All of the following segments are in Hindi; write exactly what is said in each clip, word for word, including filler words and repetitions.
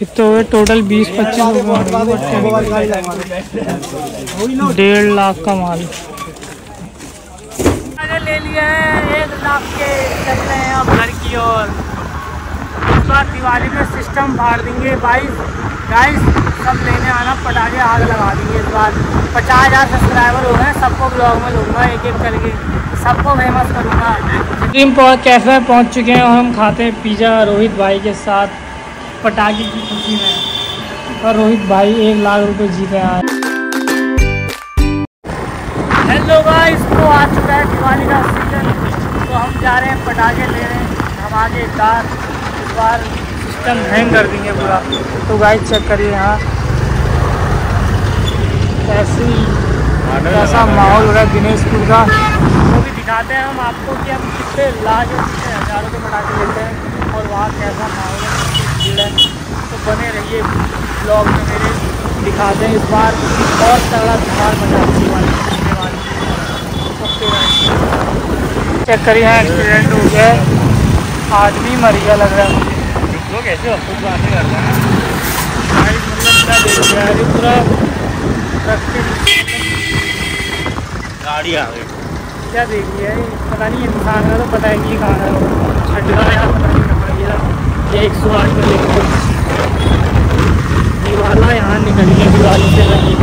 कितने हुए टोटल? बीस पच्चीस डेढ़ लाख का माल मैंने ले लिया है। एक लाख के चल रहे हैं अब घर की ओर। इस बार दिवाली में सिस्टम फाड़ देंगे भाई। गाइस सब लेने आना, पटाखे आग लगा देंगे। इस बार पचास हज़ार सब्सक्राइबर हो गए, सबको ब्लॉग में लूँगा, एक एक करके सबको फेमस करूँगा। टीम कैफे पहुँच चुके हैं और हम खाते हैं पिज़्ज़ा रोहित भाई के साथ पटाखे की खुशी में। और रोहित भाई एक लाख रुपए जीते आज। हेलो गाइस, तो आ चुका है दिवाली का सीजन, तो हम जा रहे हैं पटाखे ले रहे हैं। हम आगे कार इस बार सिस्टम हैंग कर देंगे पूरा। तो गाइस चेक करिए यहाँ कैसी कैसा माहौल हो रहा है दिनेश स्कूल का। वो भी दिखाते हैं हम आपको कि हम कितने लाख कितने हज़ारों के पटाखे लेते हैं और वहाँ कैसा माहौल है। तो बने रहिए ब्लॉग में मेरे, दिखाते हैं इस बार बहुत तगड़ा त्योहार मजा आने। चेक करिए यहाँ एक्सीडेंट हो गया, आदमी मर गया लग रहा है मुझे। कैसे मतलब पूरा गाड़ी आ गई क्या देखी है, पता नहीं इंसान का तो पता है कि कहाँ है वो। एक सौ आठ में निवाला यहाँ निकल गया दिवाली से लगी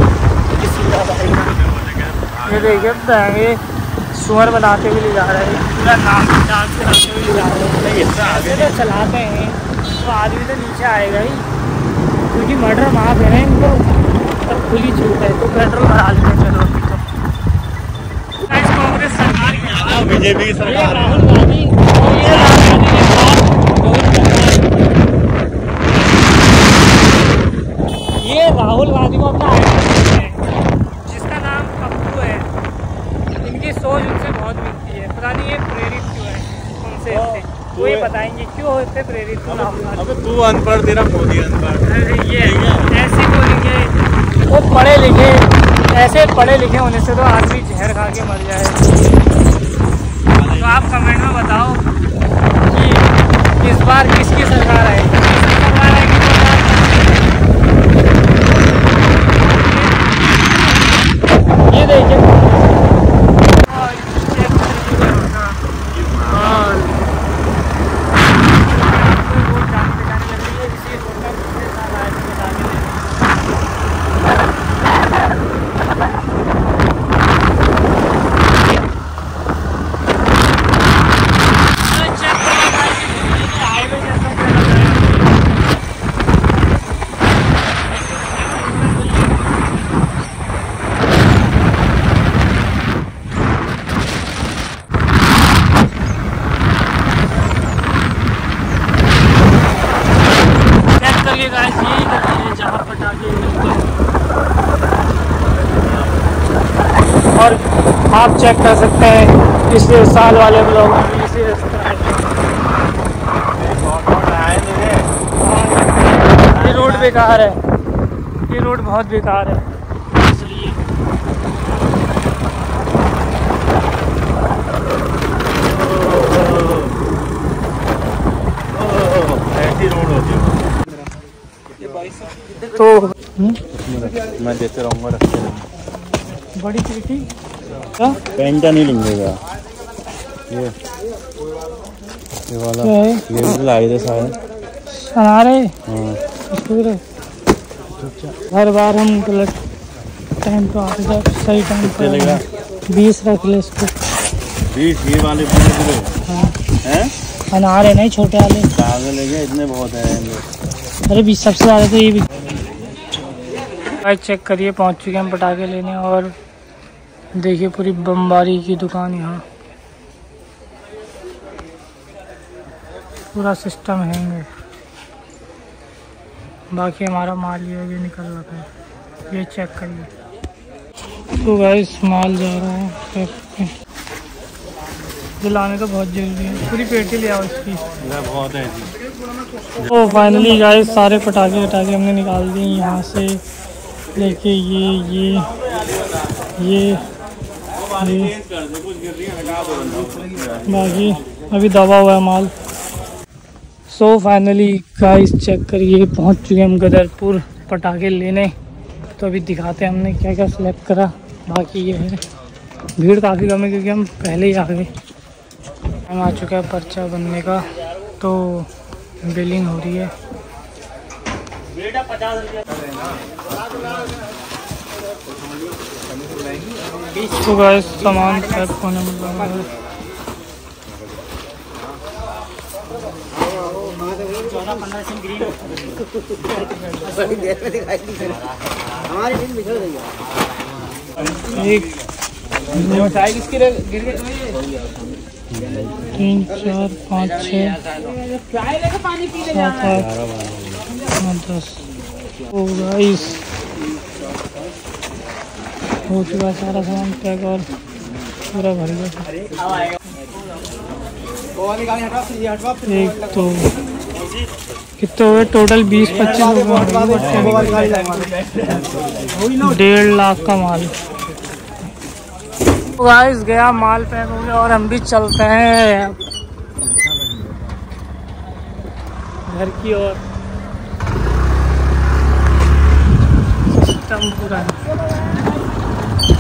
किसी का भाई। ये देखिए बताएंगे सुअर बनाते हुए ले जा रहे हैं, पूरा नाच डांस बनाते हुए ले जा रहे हैं। चलाते हैं तो आदमी तो नीचे आएगा ही, क्योंकि मर्डर माफ है ना इनको, तब खुली छूट है तो पेट्रोल भरा लेते हैं। चलो कांग्रेस सरकार की बीजेपी की सरकार राहुल गांधी ये राहुल गांधी को अपना जिसका नाम पप्पू है, इनकी सोच उनसे बहुत मिलती है। पता नहीं ये प्रेरित क्यों है उनसे, वो ये बताएंगे क्यों होते प्रेरित। अबे तू अनपढ़, तेरा मोदी अनपढ़। ये ऐसे बोलेंगे वो पढ़े लिखे, ऐसे पढ़े लिखे होने से तो आदमी जहर खा के मर जाए। तो आप कमेंट में बताओ कि इस बार किसकी सरकार आएगी। सरकार आएगी तो ये देखिए आप चेक कर सकते हैं पिछले साल वाले ब्लॉग में। ये रोड बेकार है, ये रोड बहुत बेकार है। तो मैं देते रहूँगा, रखते रहूँगा। बड़ी चिट्ठी पेंटा नहीं लिखेगा ये ये वाला ये लाए सारे। हर बार हम गलत टाइम तो आते हैं, सही टाइम चलेगा। बीस रख ले इसको, बीस ये वाले पूरे पूरे हैं अनार है नहीं छोटे वाले। कागज ले गए इतने बहुत हैं। अरे बीस सबसे ज़्यादा तो ये भी। भाई चेक करिए पहुंच चुके हैं हम पटाखे लेने। और देखिए पूरी बमबारी की दुकान, यहाँ पूरा सिस्टम हैंग है। बाकी हमारा माल ये ये निकल रहा है, ये चेक करिए। तो गाइस माल जा रहा है पैक पे, दिलाने तो बहुत जरूरी है। पूरी पेटी ले आओ इसकी, बहुत है जी। तो फाइनली गाइस सारे पटाखे वटाखे हमने निकाल दिए यहाँ से लेके। ये ये ये बाकी अभी दबा हुआ है माल। सो फाइनली गाइस चेक करिए पहुंच चुके हम गदरपुर पटाखे लेने। तो अभी दिखाते हैं हमने क्या क्या सेलेक्ट करा। बाकी ये है भीड़ काफ़ी कम है क्योंकि हम पहले ही आ गए। हम आ चुका है पर्चा बनने का, तो बिलिंग हो रही है। बेटा पचास रुपया तो गाइस सामान पैक होने में तीन चार पाँच छः सात आठ नौ दस हो गाइस हो चुका सारा सामान पैक और पूरा भर गया। एक तो कितने हुए टोटल बीस पच्चीस लोग, डेढ़ लाख का माल। गाइस गया माल पैक हो गया और हम भी चलते हैं घर की ओर। सिस्टम पूरा है।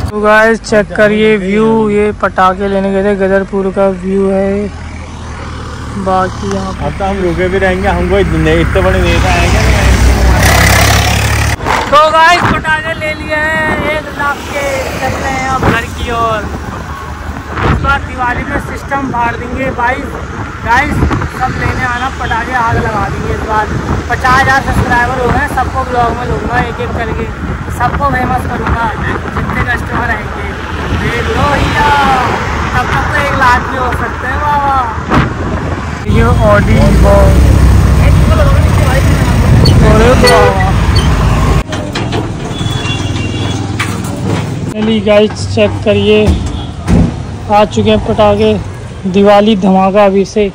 तो गाइस चेक करिए व्यू, ये पटाखे लेने गए थे, गदरपुर का व्यू है। बाकी यहाँ अब तो हम रुके भी रहेंगे, हमको इतने बड़े नेता आएंगे। तो गाइस पटाखे ले लिए हैं एक लाख के, चल रहे हैं अब घर की ओर। इस बार दिवाली में सिस्टम फाड़ देंगे भाई। गाइस सब लेने आना, पटाखे आग लगा देंगे इस बार। पचास हज़ार सब्सक्राइबर हो गए, सबको ब्लॉग में लूँगा एक एक करके, सबको फेमस करूँगा जितने कस्टमर आएंगे। देख लो भैया, तब तक तो एक लाख भी हो सकते हैं। बाबा ये ऑडी बॉल चलिए गाइस चेक करिए, आ चुके हैं पटाखे। दिवाली धमाका अभी से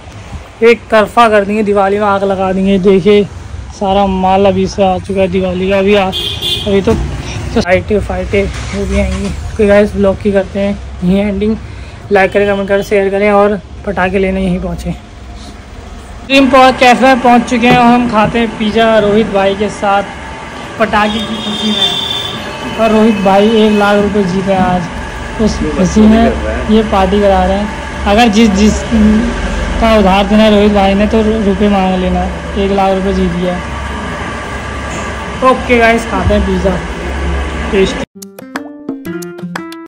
एक तरफा कर देंगे, दिवाली में आग लगा देंगे। देखिए सारा माल अभी से आ चुका है दिवाली का। अभी आ, अभी तो फाइटें फाइटें वो भी आएंगी। तो गाइस ब्लॉग की करते हैं यही एंडिंग। लाइक करें, कमेंट करें, शेयर करें और पटाखे लेने यहीं पहुँचे। ड्रीम कैफे में पहुँच चुके हैं और हम खाते हैं पिज़्ज़ा रोहित भाई के साथ पटाखे की खुशी में। और रोहित भाई एक लाख रुपए जीते हैं आज, उस खुशी में ये पार्टी करा रहे हैं। अगर जिस जिस का उधार देना है रोहित भाई ने तो रुपए मांग लेना, एक लाख रुपए जीत गया। ओके गाइस, खाते हैं पिज़्ज़ा टेस्ट।